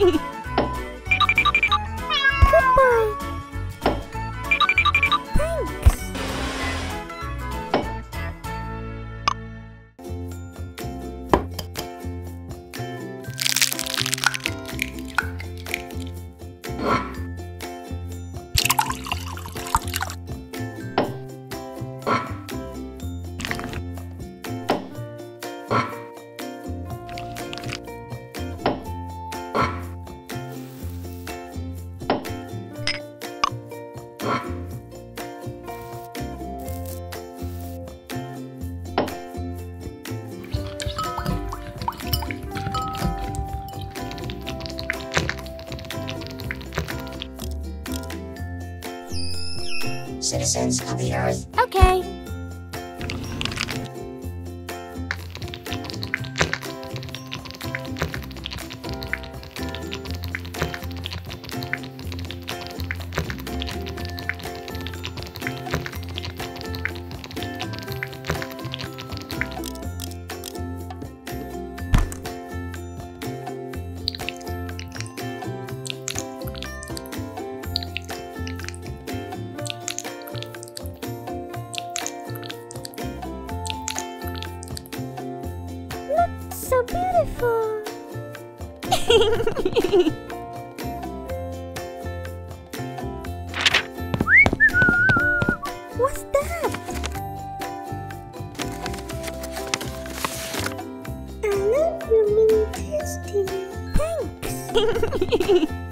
Good boy. Thanks. Citizens of the Earth. Okay. So beautiful. What's that? I love you, Mini Tasty. Thanks.